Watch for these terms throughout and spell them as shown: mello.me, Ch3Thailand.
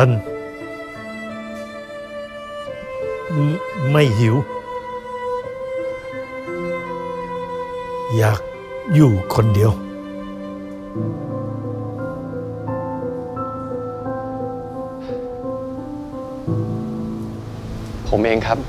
ฉันไม่หิวอยากอยู่คนเดียวผมเองครับ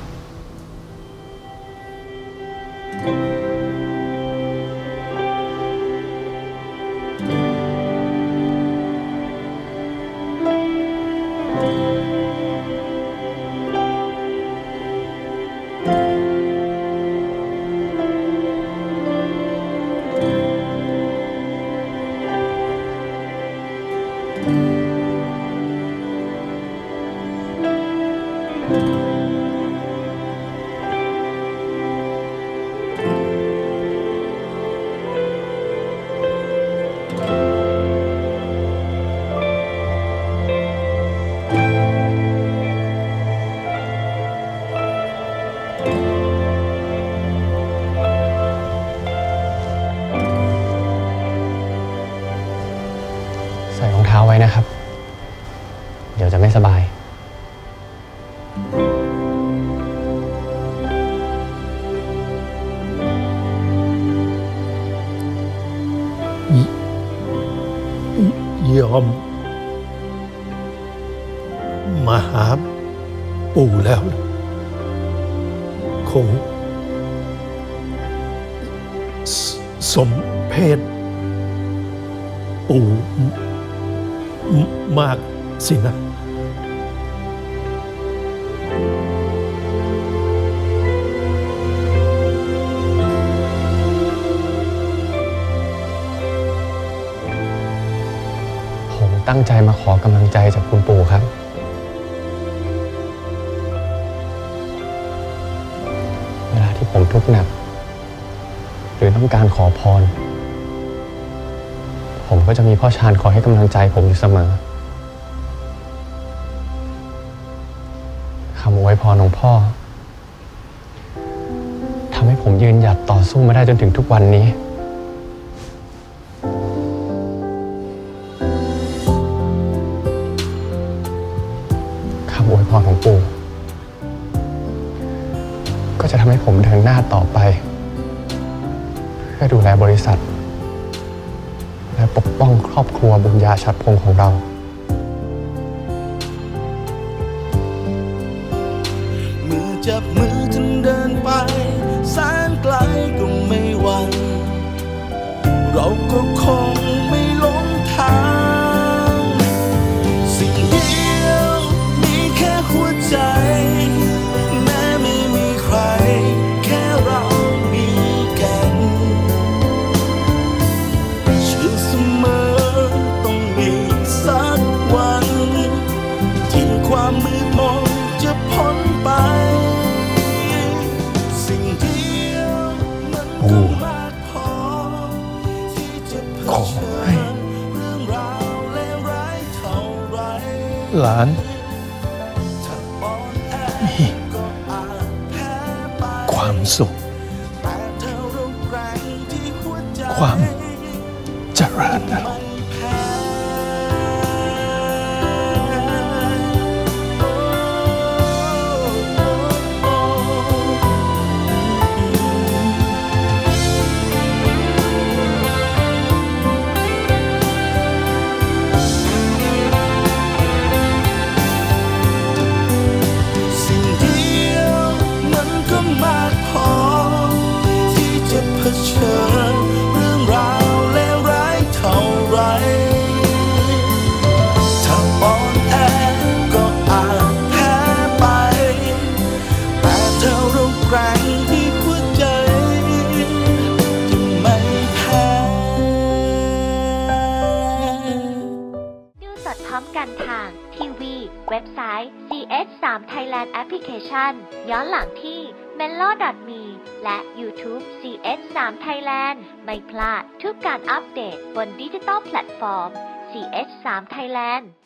ยอมมาหาปู่แล้วคงสมเพชปู่มากสินะตั้งใจมาขอกำลังใจจากคุณปู่ครับเวลาที่ผมทุกข์หนักหรือต้องการขอพรผมก็จะมีพ่อชาญคอยให้กำลังใจผมอยู่เสมอคำอวยพรของพ่อทำให้ผมยืนหยัดต่อสู้มาได้จนถึงทุกวันนี้ของปู่ก็จะทำให้ผมเดินหน้าต่อไปเพื่อดูแลบริษัทและปกป้องครอบครัวบุญญาฉัตรพงษ์ของเราเมื่อจับมือฉันเดินไปแสนไกลก็ไม่หวั่นเราก็คงไม่หลงทางสิ่งเดียวแค่หัวใจแม้ไม่มีใครแค่เรามีกันเชื่อเสมอต้องมีสักวันที่ความมืดมนจะพ้นไปสิ่งเดียวมันก็มากพอที่จะเผชิญเรื่องราวเลวร้ายเท่าไรหลานความสุขความเจริญนะCh3Thailand Application ย้อนหลังที่ mello.me และ YouTube Ch3Thailand ไม่พลาดทุกการอัปเดตบนดิจิตอลแพลตฟอร์ม Ch3Thailand